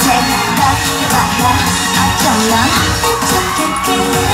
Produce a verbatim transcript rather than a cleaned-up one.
take back what I don't know.